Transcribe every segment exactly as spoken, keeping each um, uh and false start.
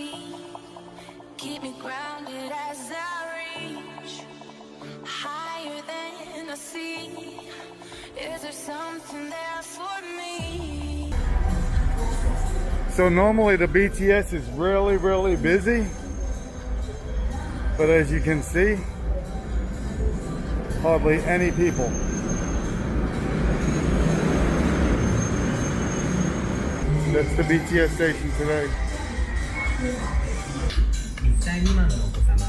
feet, keep me grounded as I reach higher than the sea. Is there something there for me? So normally the B T S is really, really busy, but as you can see, hardly any people. That's the B T S station today. Pregnant women and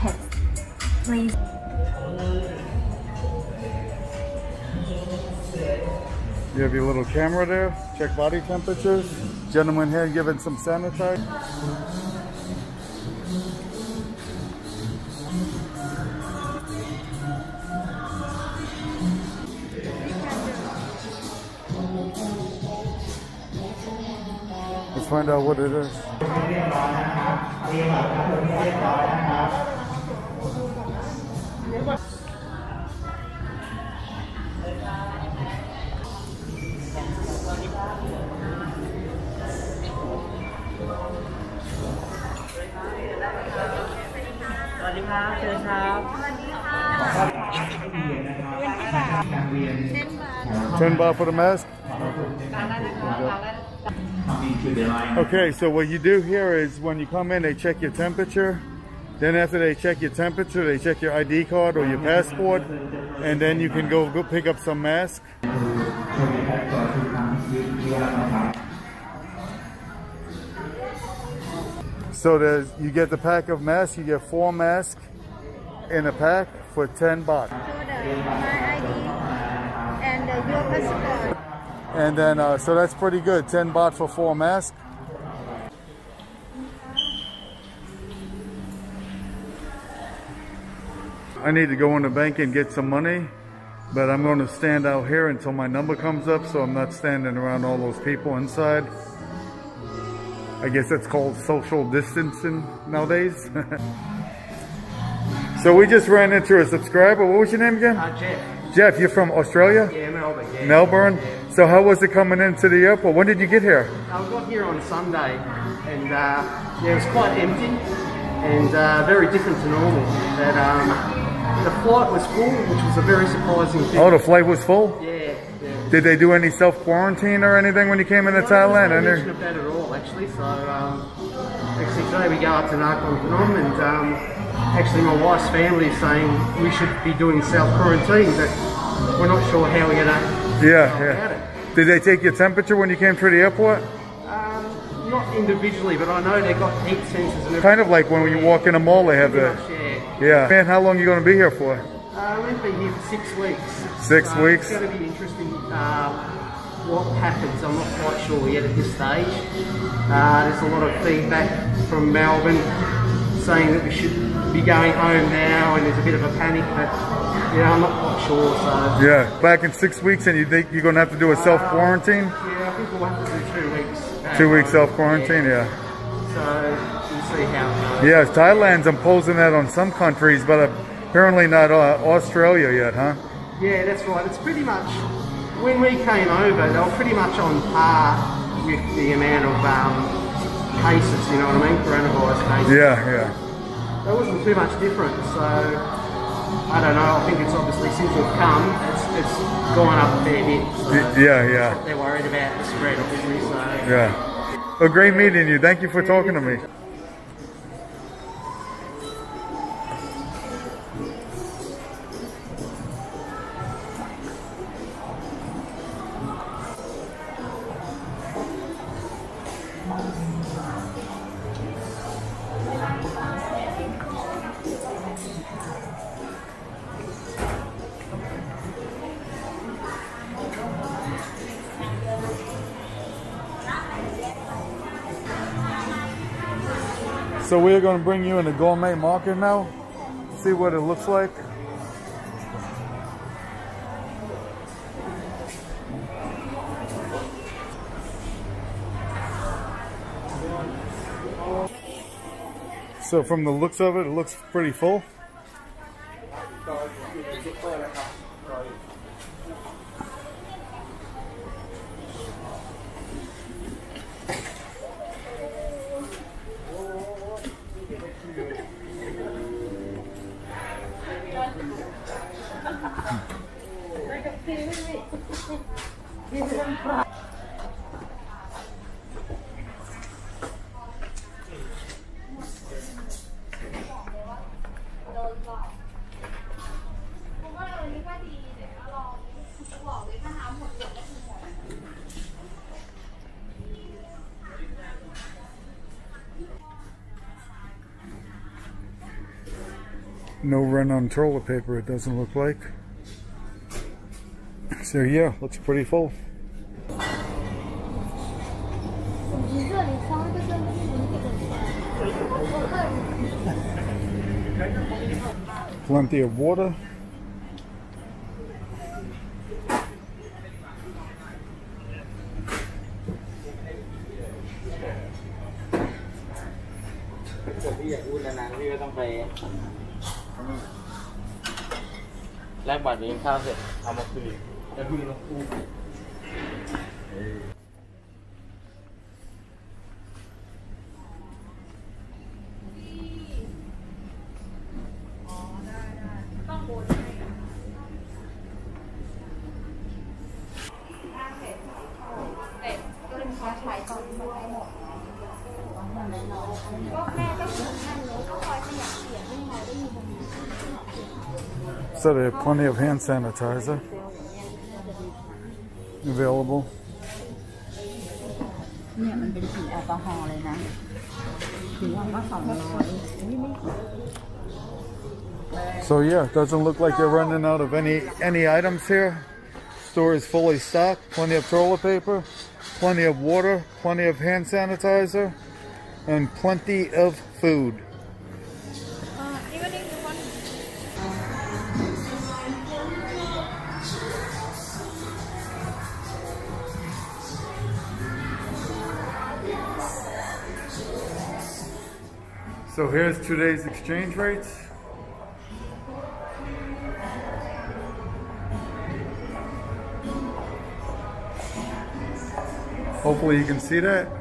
pets. Please. You have your little camera there. Check body temperatures. Gentleman here giving some sanitizer. Let's find out what it is. ten baht for the mask. Okay, so what you do here is when you come in, they check your temperature. Then after they check your temperature, they check your I D card or your passport, and then you can go, go pick up some masks. So there's, you get the pack of masks, you get four masks in a pack for ten baht. So the, my I D and your passport. And then, uh, so that's pretty good. ten baht for four masks. I need to go in the bank and get some money, but I'm going to stand out here until my number comes up, so I'm not standing around all those people inside. I guess that's called social distancing nowadays. So we just ran into a subscriber. What was your name again? Uh, Jeff. Jeff, you're from Australia? Yeah, Melbourne. Yeah, Melbourne. Yeah. So how was it coming into the airport? When did you get here? I got here on Sunday, and uh, yeah, it was quite empty and uh, very different to normal. But, um, the flight was full, which was a very surprising thing. Oh, the flight was full? Yeah. yeah. Did they do any self-quarantine or anything when you came into no, Thailand? No mention of that at all, actually. So um, actually today we go up to Nakhon Phanom, and um, actually my wife's family is saying we should be doing self-quarantine, but we're not sure how we're going to. Yeah, oh, yeah. Did they take your temperature when you came through the airport? Um, not individually, but I know they got heat sensors. And everything. Kind of like when you walk in a mall, they have that. Yeah. yeah. Man, how long are you going to be here for? Uh, we've been here for six weeks. Six so weeks? It's going to be interesting uh, what happens. I'm not quite sure yet at this stage. Uh, there's a lot of feedback from Melbourne saying that we should be going home now, and there's a bit of a panic, but... Yeah, I'm not quite sure, so... Yeah, back in six weeks and you think you're going to have to do a self-quarantine? Uh, yeah, I think we'll have to do two weeks. Two weeks self-quarantine, yeah. yeah. So, we'll see how it goes. Yeah, Thailand's imposing that on some countries, but apparently not uh, Australia yet, huh? Yeah, that's right. It's pretty much... When we came over, they were pretty much on par with the amount of um, cases, you know what I mean? Coronavirus cases. Yeah, yeah. That wasn't too much different, so... I don't know, I think it's obviously, since we've come, it's, it's gone up a fair bit. So yeah, yeah. They're worried about the spread, obviously, so... Yeah. Well, great meeting you. Thank you for talking to me. So we're going to bring you in the gourmet market now, see what it looks like. So from the looks of it, it looks pretty full. No run on toilet paper, it doesn't look like. So yeah, looks pretty full. Plenty of water. So they have plenty of hand sanitizer available. So yeah, it doesn't look like they're running out of any any items here. Store is fully stocked. Plenty of toilet paper, plenty of water, plenty of hand sanitizer, and plenty of food. So here's today's exchange rates. Hopefully you can see that.